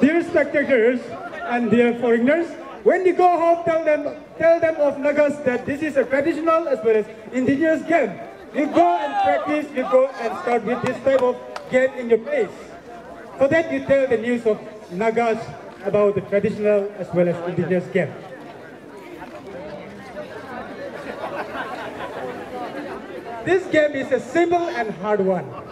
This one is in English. Dear spectators and dear foreigners, when you go home, tell them of Nagas that this is a traditional as well as indigenous game. You go and practice, you go and start with this type of game in your place. So that you tell the news of Nagas about the traditional as well as indigenous game. This game is a simple and hard one.